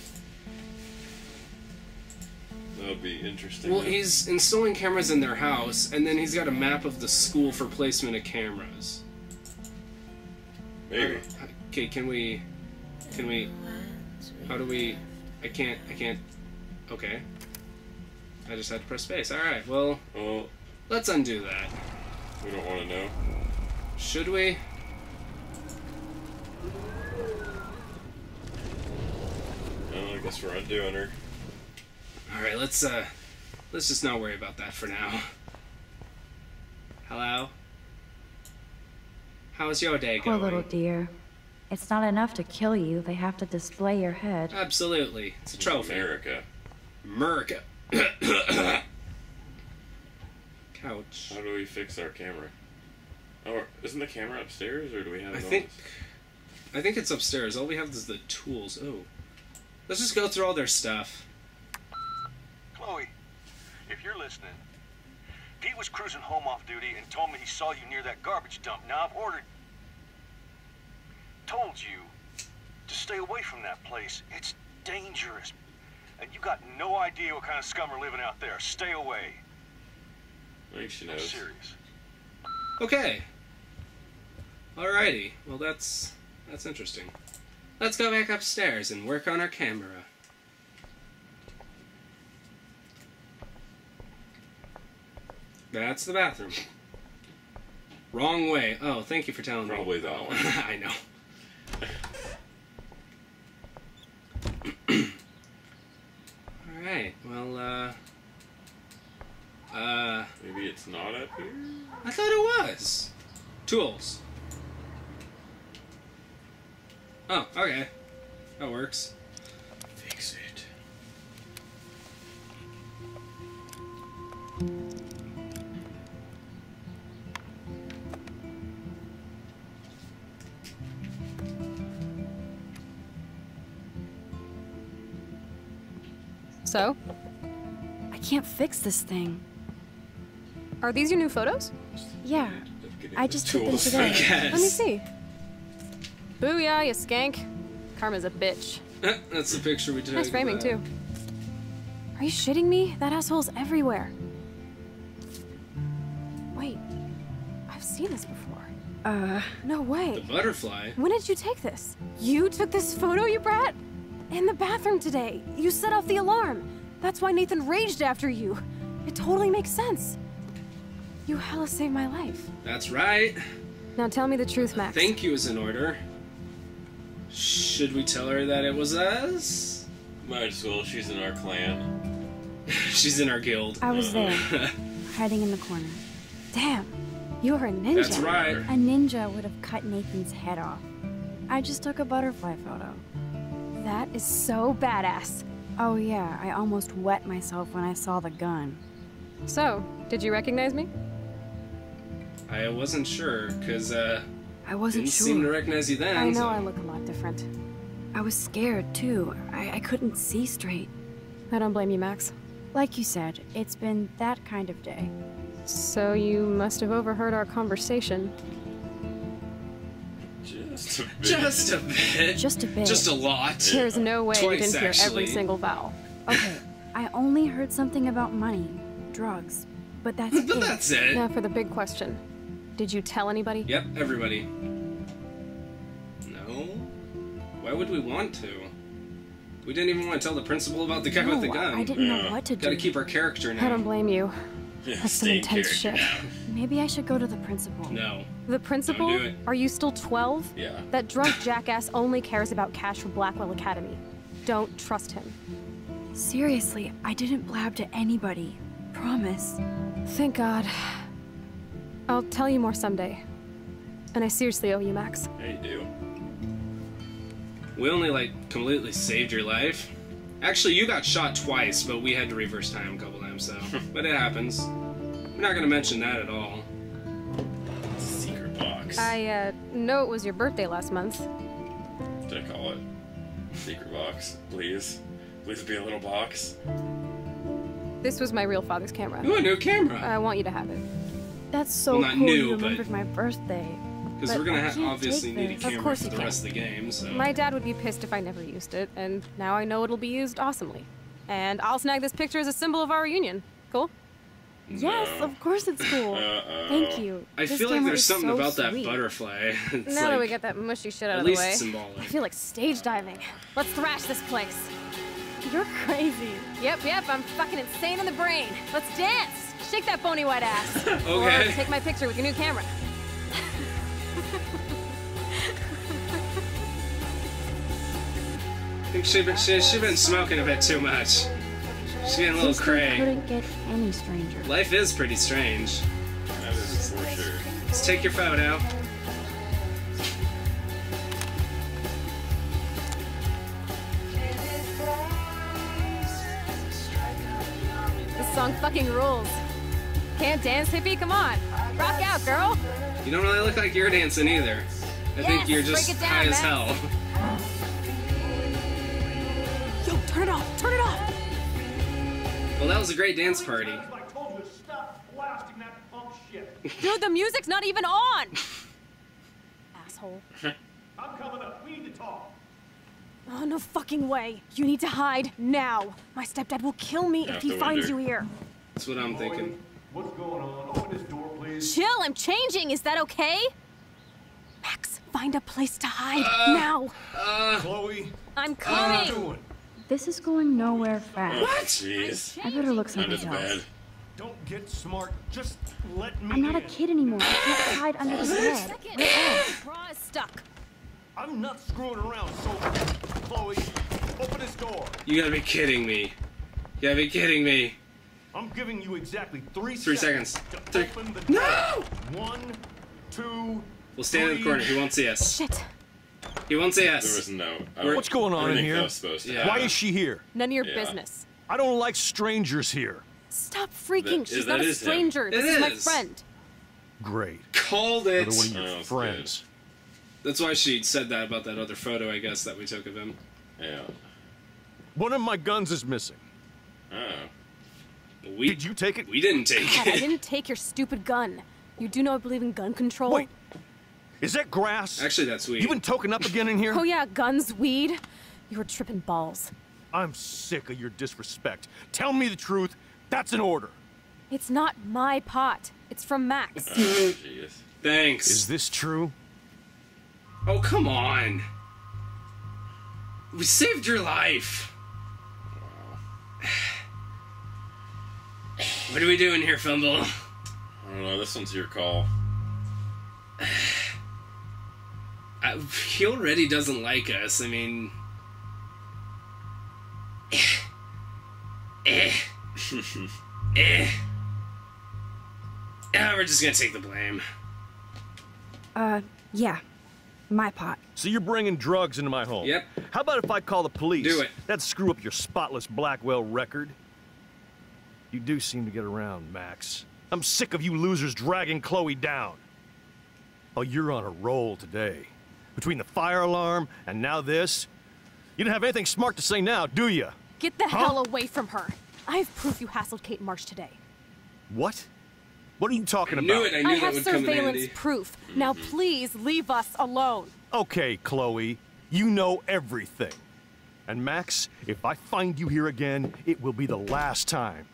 That would be interesting. Well, he's installing cameras in their house, and then he's got a map of the school for placement of cameras. Maybe. Okay, can we? How do we? I can't. Okay. I just had to press space. All right. Well, let's undo that. We don't want to know. Should we? No, I guess we're undoing her. All right. Let's just not worry about that for now. Hello. How's your day going? Poor little dear. It's not enough to kill you. They have to display your head. Absolutely. It's a trophy. America. Couch. How do we fix our camera? Oh, isn't the camera upstairs, or do we have it I think it's upstairs. All we have is the tools. Oh. Let's just go through all their stuff. Chloe, if you're listening, Pete was cruising home off duty and told me he saw you near that garbage dump. Now I've told you to stay away from that place. It's dangerous. And you got no idea what kind of scum are living out there. Stay away. I think she knows. I'm serious. Okay. Alrighty. Well, that's interesting. Let's go back upstairs and work on our camera. That's the bathroom. Wrong way. Oh, thank you for telling me. Probably that one. I know. Alright, well, maybe it's not up here? I thought it was! Tools. Oh, okay. That works. Fix it. So? I can't fix this thing. Are these your new photos? Yeah. I just took them today. Let me see. Booyah, you skank. Karma's a bitch. That's the picture we took. Nice framing, too. Are you shitting me? That asshole's everywhere. Wait. I've seen this before. No way. The butterfly? When did you take this? You took this photo, you brat? In the bathroom today. You set off the alarm. That's why Nathan raged after you. It totally makes sense. You hella saved my life. That's right. Now tell me the truth, Max. Thank you is in order. Should we tell her that it was us? Might as well. She's in our clan. She's in our guild. I was there, hiding in the corner. Damn, you are a ninja. That's right. A ninja would have cut Nathan's head off. I just took a butterfly photo. That is so badass. Oh yeah, I almost wet myself when I saw the gun. So, did you recognize me? I wasn't sure, because I didn't seem to recognize you then. I know, so. I look a lot different. I was scared, too. I couldn't see straight. I don't blame you, Max. Like you said, it's been that kind of day. So you must have overheard our conversation. Just a bit. Just a bit. Just a bit. Just a lot. There's no way you didn't hear every single vowel. Okay, I only heard something about money, drugs, but that's it. But that's it. Now for the big question. Did you tell anybody? Yep, everybody. No? Why would we want to? We didn't even want to tell the principal about the guy with the gun. I didn't know what to do. Gotta keep our character now. I don't blame you. That's some intense shit. Maybe I should go to the principal. No. The principal? Don't do it. Are you still 12? Yeah. That drunk jackass only cares about cash for Blackwell Academy. Don't trust him. Seriously, I didn't blab to anybody. Promise. Thank God. I'll tell you more someday. And I seriously owe you, Max. Yeah, you do. We only, like, completely saved your life. Actually, you got shot twice, but we had to reverse time a couple times, so. But it happens. We're not gonna mention that at all. Secret box. I know it was your birthday last month. Did I call it? Secret box, please. Please be a little box. This was my real father's camera. Ooh, a new camera! I want you to have it. That's so well, not cool new, you remembered my birthday. Because we're going to obviously need a camera for the rest of the game, so... My dad would be pissed if I never used it, and now I know it'll be used awesomely. And I'll snag this picture as a symbol of our reunion. Cool? No. Yes, of course it's cool. Thank you. I feel like there's something so about sweet. That butterfly. It's now like, that we got that mushy shit out of the way. At least symbolic. I feel like stage diving. Let's thrash this place. You're crazy. Yep, I'm fucking insane in the brain. Let's dance! Shake that bony white ass. Okay. Or take my picture with your new camera. I think she's been smoking a bit too much. She's getting a little cray. Couldn't get any stranger. Life is pretty strange. That is for sure. Let's take your photo. This song fucking rules. Can't dance, hippie? Come on. Rock out, girl. You don't really look like you're dancing either. I think you're just break it down, high as hell. Yo, turn it off! Turn it off! Well, that was a great dance party. Dude, the music's not even on! Asshole. I'm coming up. We need to talk. Oh, no fucking way. You need to hide now. My stepdad will kill me if he finds you here. That's what I'm thinking. What's going on? Open this door, please. Chill, I'm changing. Is that okay? Max, find a place to hide now. Chloe, I'm coming. This is going nowhere fast. What? Jeez. I better look something else. Don't get smart. Just let me. I'm not a kid anymore. I can't hide under the bed. Bra is stuck. I'm not screwing around. So, Chloe, open this door. You gotta be kidding me. You gotta be kidding me. I'm giving you exactly three seconds. To open the door. No! 1, 2. We'll stand in the corner. He won't see us. Shit. He won't see us. There was no. What's going on in here? Why is she here? None of your business. I don't like strangers here. Stop freaking. She's not a stranger. This is my friend. Great. Called it. Another one of your friends. Good. That's why she said that about that other photo, I guess, that we took of him. Yeah. One of my guns is missing. Oh. Did you take it? We didn't take it. I didn't take your stupid gun. You do know I believe in gun control. Wait. Is that grass? Actually, that's weed. You been token up again in here? Oh yeah, guns, weed. You were tripping balls. I'm sick of your disrespect. Tell me the truth. That's an order. It's not my pot. It's from Max. Thanks. Is this true? Oh, come on. We saved your life. What are we doing here, Fumble? I don't know. This one's your call. He already doesn't like us. I mean, we're just gonna take the blame. Yeah, my pot. So you're bringing drugs into my home. Yep. How about if I call the police? Do it. That'd screw up your spotless Blackwell record. You do seem to get around, Max. I'm sick of you losers dragging Chloe down. Oh, you're on a roll today. Between the fire alarm and now this, you don't have anything smart to say now, do you? Get the hell away from her. I have proof you hassled Kate Marsh today. What? What are you talking about? I knew that would come in handy. I have surveillance proof. Now please leave us alone. Okay, Chloe, you know everything. And Max, if I find you here again, it will be the last time.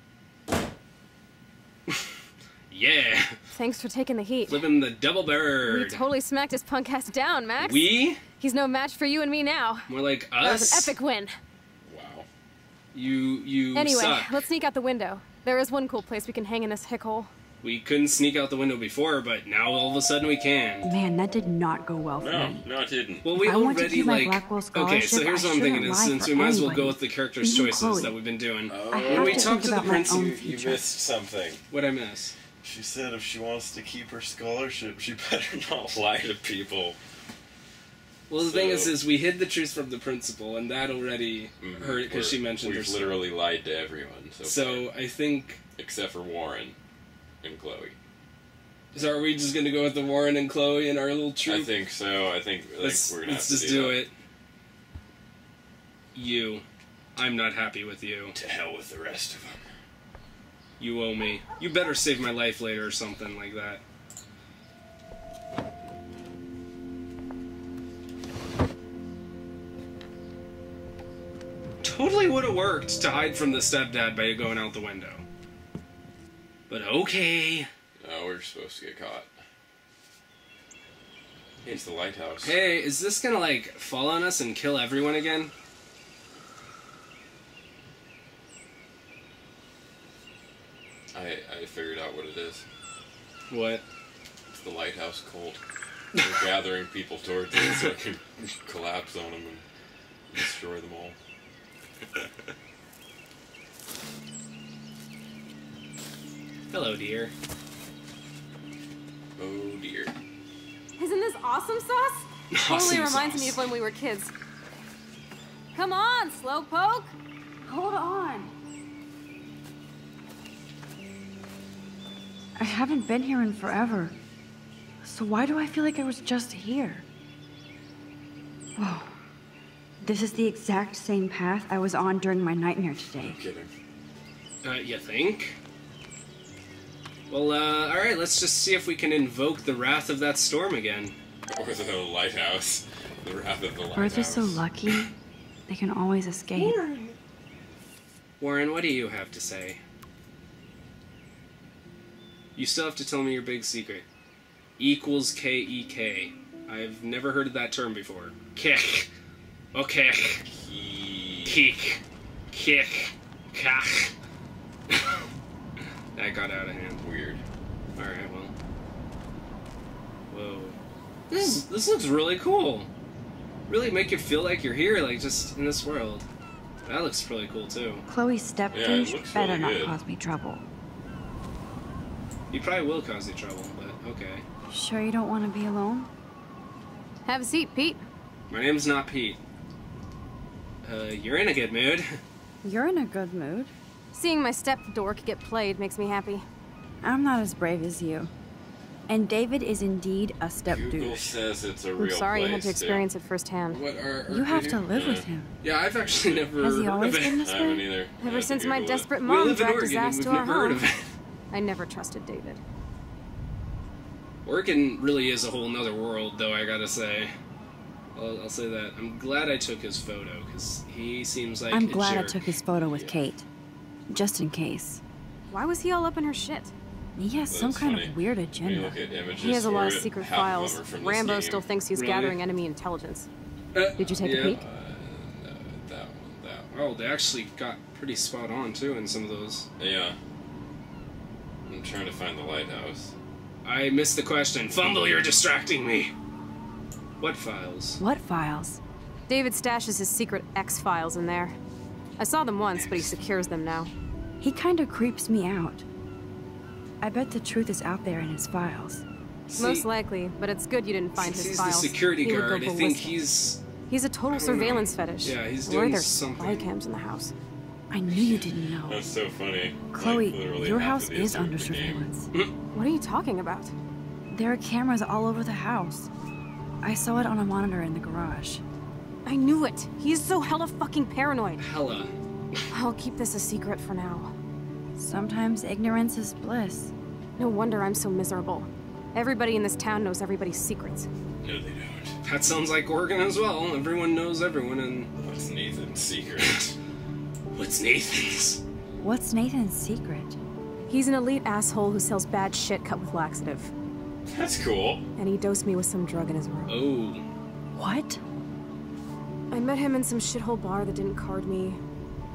Yeah. Thanks for taking the heat. Flipping the double bird. We totally smacked his punk ass down, Max. We? He's no match for you and me now. More like us. That was an epic win. Wow. You anyway, suck. Let's sneak out the window. There is one cool place we can hang in this hick hole. We couldn't sneak out the window before, but now all of a sudden we can. Man, that did not go well for me. No, it didn't. Well, we already, like... Okay, so here's what I'm thinking is, since we might as well go with the character's choices that we've been doing. When we talked to the prince, you missed something. What'd I miss? She said if she wants to keep her scholarship, she better not lie to people. Well, the thing is we hid the truth from the principal, and that already hurt because she mentioned herself. We've literally lied to everyone. So I think... Except for Warren and Chloe. So are we just going to go with the Warren and Chloe and our little troop? I think so. I think we're going to have to do that. Let's just do it. You. I'm not happy with you. To hell with the rest of them. You owe me. You better save my life later or something like that. Totally would have worked to hide from the stepdad by going out the window. But okay. No, we're supposed to get caught. Hey, it's the lighthouse. Hey, is this gonna, like, fall on us and kill everyone again? I figured out what it is. What? It's the lighthouse cult. They're gathering people towards it so I can collapse on them and destroy them all. Hello, dear. Oh, dear. Isn't this awesome sauce? Awesome totally reminds sauce. Me of when we were kids. Come on, Slowpoke. Hold on. I haven't been here in forever. So why do I feel like I was just here? Whoa. This is the exact same path I was on during my nightmare today. No kidding. You think? Well, alright, let's just see if we can invoke the wrath of that storm again. Or the lighthouse. The wrath of the lighthouse. Earth is so lucky, they can always escape. Warren, what do you have to say? You still have to tell me your big secret. Equals K-E-K. I've never heard of that term before. Kick. Okay. Kick. Kick. Kach. That got out of hand. Weird. Alright, well. Whoa. This looks really cool. Really make you feel like you're here, like just in this world. That looks really cool too. Chloe's stepfish better not cause me trouble. He probably will cause you trouble, but okay. Sure you don't want to be alone? Have a seat, Pete. My name's not Pete. You're in a good mood. You're in a good mood? Seeing my step-dork get played makes me happy. I'm not as brave as you. And David is indeed a step-douche. Google says it's a real place. I'm sorry you had to experience it firsthand. What are you have to live with him. Yeah, I've actually never heard of it. Has he always been this way? I haven't either. Ever since my desperate mom dragged his ass to our home. I never trusted David. Oregon really is a whole nother world, though, I gotta say. I'll say that. I'm glad I took his photo, because he seems like a jerk. I'm glad I took his photo with Kate. Just in case. Why was he all up in her shit? He has some kind of weird agenda. He has a lot of secret files. Rambo still thinks he's gathering enemy intelligence. Did you take a peek? No, that one, that one. Oh, they actually got pretty spot on, too, in some of those. Yeah. I'm trying to find the lighthouse. I missed the question. Fumble, you're distracting me. What files? What files? David stashes his secret X files in there. I saw them once, but he secures them now. He kind of creeps me out. I bet the truth is out there in his files. See, most likely, but it's good you didn't find his files. He's the security guard. I think he's a total surveillance fetish. Yeah, he's doing something. There's spy cams in the house. I knew you didn't know. That's so funny. Chloe, like, your house is under surveillance. What are you talking about? There are cameras all over the house. I saw it on a monitor in the garage. I knew it. He's so hella fucking paranoid. Hella. I'll keep this a secret for now. Sometimes ignorance is bliss. No wonder I'm so miserable. Everybody in this town knows everybody's secrets. No, they don't. That sounds like Oregon as well. Everyone knows everyone and... What's Nathan's secret? What's Nathan's? What's Nathan's secret? He's an elite asshole who sells bad shit cut with laxative. That's cool. And he dosed me with some drug in his room. Oh. What? I met him in some shithole bar that didn't card me.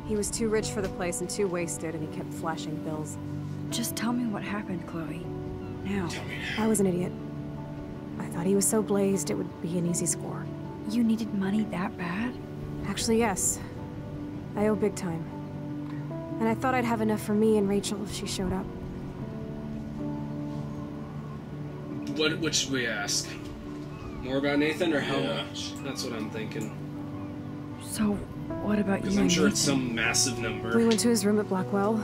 He was too rich for the place and too wasted, and he kept flashing bills. Just tell me what happened, Chloe. Now. Tell me now. I was an idiot. I thought he was so blazed it would be an easy score. You needed money that bad? Actually, yes. I owe big time. And I thought I'd have enough for me and Rachel if she showed up. What should we ask? More about Nathan or how much? That's what I'm thinking. So, what about you? Because I'm sure it's some massive number. We went to his room at Blackwell.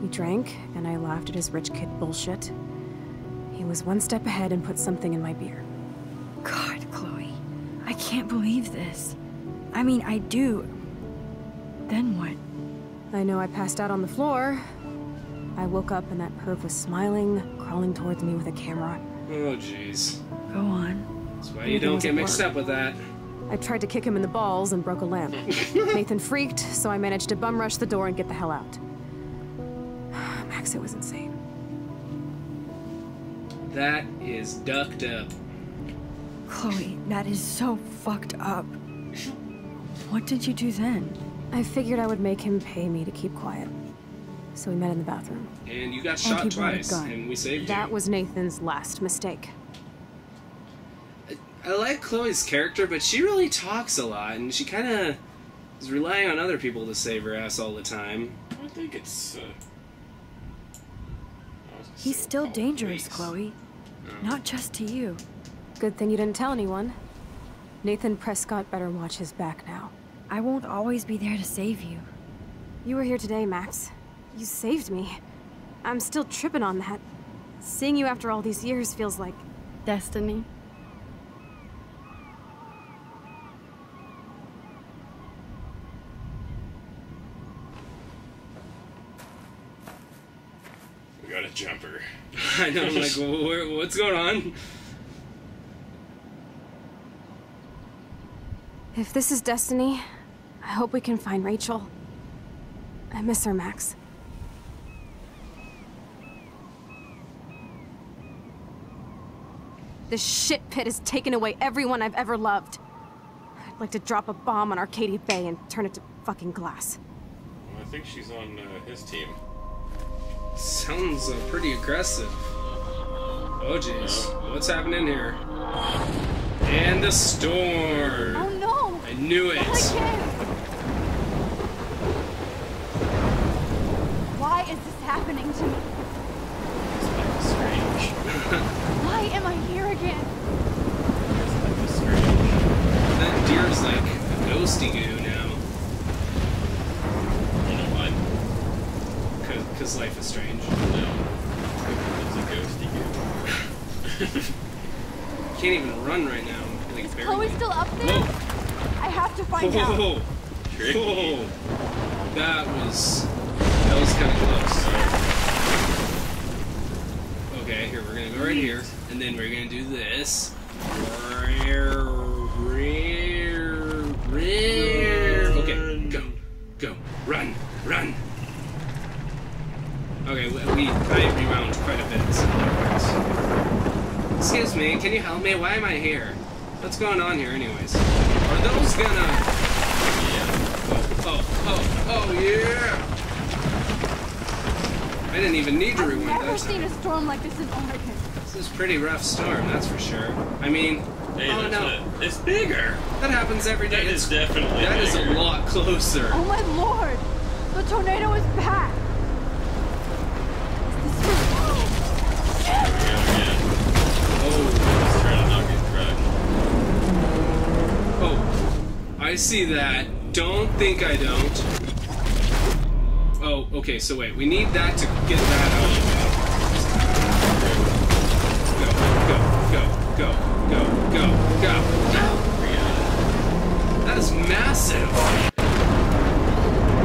We drank, and I laughed at his rich kid bullshit. He was one step ahead and put something in my beer. God, Chloe. I can't believe this. I mean, I do. Then what? I know I passed out on the floor. I woke up and that perv was smiling, crawling towards me with a camera. Oh, jeez. Go on. That's why you don't get mixed up with that. I tried to kick him in the balls and broke a lamp. Nathan freaked, so I managed to bum rush the door and get the hell out. Max, it was insane. That is ducked up. Chloe, that is so fucked up. What did you do then? I figured I would make him pay me to keep quiet. So we met in the bathroom. And you got shot twice, and we saved you. That was Nathan's last mistake. I like Chloe's character, but she really talks a lot, and she kind of is relying on other people to save her ass all the time. I think it's... He's still dangerous, Chloe. Not just to you. Good thing you didn't tell anyone. Nathan Prescott better watch his back now. I won't always be there to save you. You were here today, Max. You saved me. I'm still tripping on that. Seeing you after all these years feels like... destiny. We got a jumper. I know, I'm like, well, what's going on? If this is destiny, I hope we can find Rachel. I miss her, Max. This shit pit has taken away everyone I've ever loved. I'd like to drop a bomb on Arcadia Bay and turn it to fucking glass. Well, I think she's on his team. Sounds pretty aggressive. Oh jeez, what's happening here? And the storm! Oh no! I knew it! Why is this happening to me? Why am I here again? That deer's like a ghosty goo now. You know why? Because life is strange. No. It's a ghosty goo. Can't even run right now. Like, is Chloe still up there? Whoa. I have to find out. Whoa. That was kind of close. Okay, here, we're gonna go right here, and then we're gonna do this. Okay, go, run. Okay, I rewound quite a bit, so. Excuse me, can you help me? Why am I here? What's going on here, anyways? Are those gonna... Yeah. Oh, yeah! I didn't even need to rewind that. I've never seen a storm like this in Oregon. This is a pretty rough storm, that's for sure. I mean, hey, oh no. It's bigger. That happens every day. That is definitely bigger. That is a lot closer. Oh my lord. The tornado is back. Is this real? Oh. I see that. Don't think I don't. Oh, okay, so wait, we need that to get that out. Go. That is massive.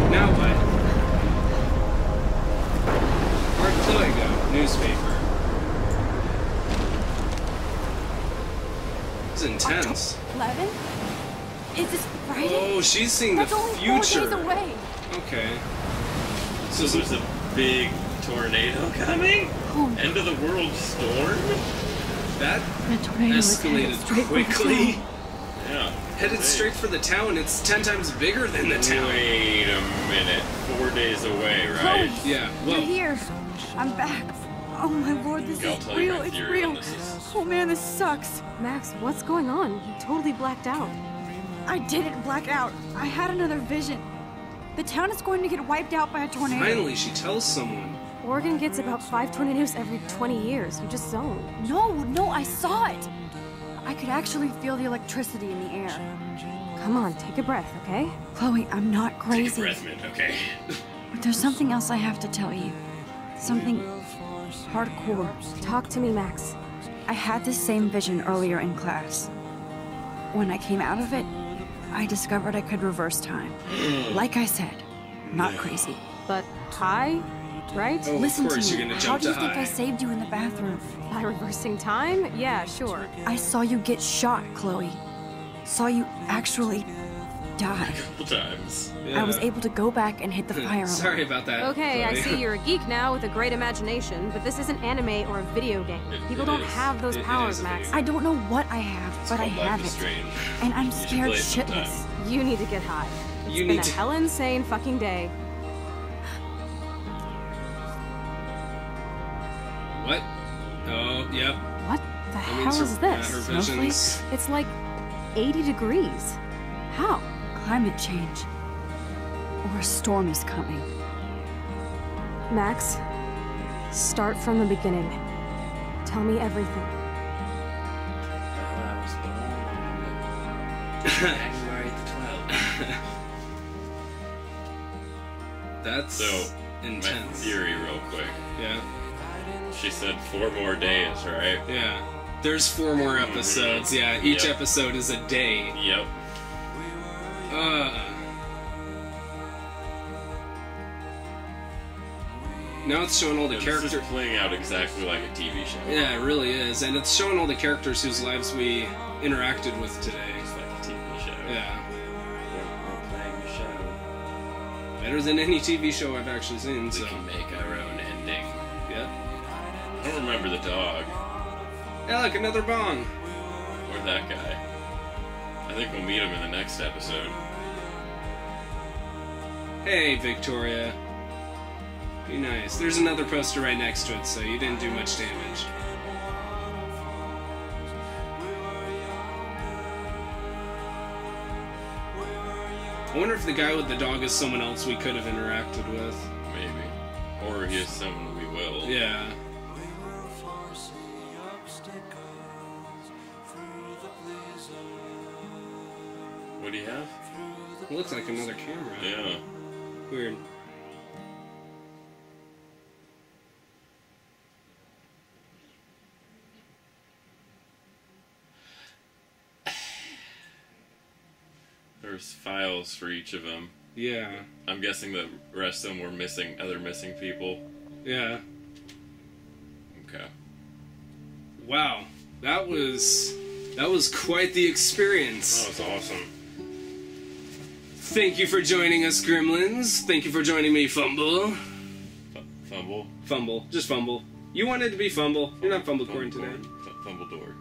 Now what? Where'd Chloe go? Newspaper. It's intense. 11? Is this Friday? Oh, she's seeing the future. That's only 4 days away. Okay. So there's a big tornado coming? Oh. End of the world storm? That escalated quickly. Yeah. Headed straight for the town. It's 10 times bigger than the town. Wait a minute. 4 days away, right? Chloe, yeah. Well, you're here. I'm back. Oh my lord, this is real. It's real. Oh man, this sucks. Max, what's going on? You totally blacked out. I didn't black out. I had another vision. The town is going to get wiped out by a tornado. Finally, she tells someone. Oregon gets about 5 tornadoes every 20 years. You just zoned. No, I saw it. I could actually feel the electricity in the air. Come on, take a breath, okay? Chloe, I'm not crazy. Take a breath, man, okay? But there's something else I have to tell you. Something hardcore. Talk to me, Max. I had this same vision earlier in class. When I came out of it, I discovered I could reverse time. Like I said, not crazy. But high, right? Oh, listen to me. How do you think I saved you in the bathroom? By reversing time? Yeah, sure. I saw you get shot, Chloe. Saw you actually die. A couple times. Yeah. I was able to go back and hit the fire alarm. Sorry about that. Okay, Chloe. I see you're a geek now with a great imagination, but this isn't anime or a video game. People don't have those powers, Max. I don't know what I have, but I have it. And I'm scared shitless. You need to get high. It's been a hell insane fucking day. What? Oh, yep. What the hell is this? Snowflake? It's like 80 degrees. How? Climate change. Or a storm is coming. Max, start from the beginning. Tell me everything. January 12th. That's so intense. My theory, real quick. Yeah. She said 4 more days, right? Yeah. There's 4 more episodes, yeah. Each episode is a day. Yep. Now it's showing all the characters. This is playing out exactly like a TV show. Yeah, it really is. And it's showing all the characters whose lives we interacted with today. It's like a TV show. Yeah. We're playing the show. Better than any TV show I've actually seen, so. We can make our own ending. Yep. I don't remember the dog. Hey, look, another bong. Or that guy. I think we'll meet him in the next episode. Hey, Victoria. Be nice. There's another poster right next to it, so you didn't do much damage. I wonder if the guy with the dog is someone else we could have interacted with. Maybe. Or he is someone we will. Yeah. What do you have? It looks like another camera. Yeah. Weird. There's files for each of them. Yeah. I'm guessing the rest of them were missing, other missing people. Yeah. Okay. Wow. That was quite the experience. That was awesome. Thank you for joining us, Grimlins. Thank you for joining me, Fumble. Fumble? Fumble. Just Fumble. You wanted to be Fumble. You're not Fumblecorn today. Fumbledore.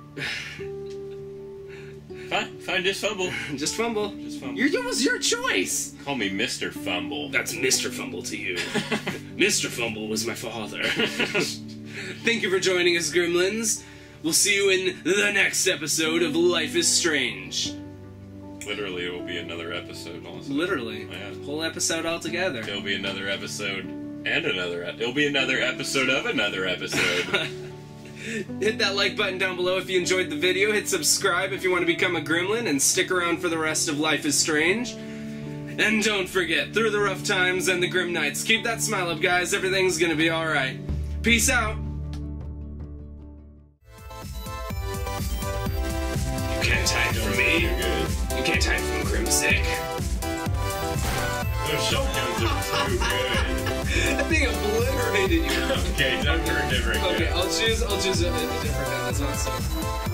Fine, just Fumble. Just Fumble. Just Fumble. It was your choice! Call me Mr. Fumble. That's Mr. Fumble to you. Mr. Fumble was my father. Thank you for joining us, Grimlins. We'll see you in the next episode of Life is Strange. Literally, it will be another episode also. Literally. Yeah. Whole episode altogether. It'll be another episode and another it'll be another episode of another episode. Hit that like button down below if you enjoyed the video. Hit subscribe if you want to become a Gremlin and stick around for the rest of Life is Strange. And don't forget, through the rough times and the grim nights, keep that smile up, guys. Everything's gonna be alright. Peace out. You can't hide from me. You're good. You can't hide from Grimsikk. Those shotguns are too good. That thing obliterated you. Okay, don't turn different. Okay, I'll choose a different one. That's awesome.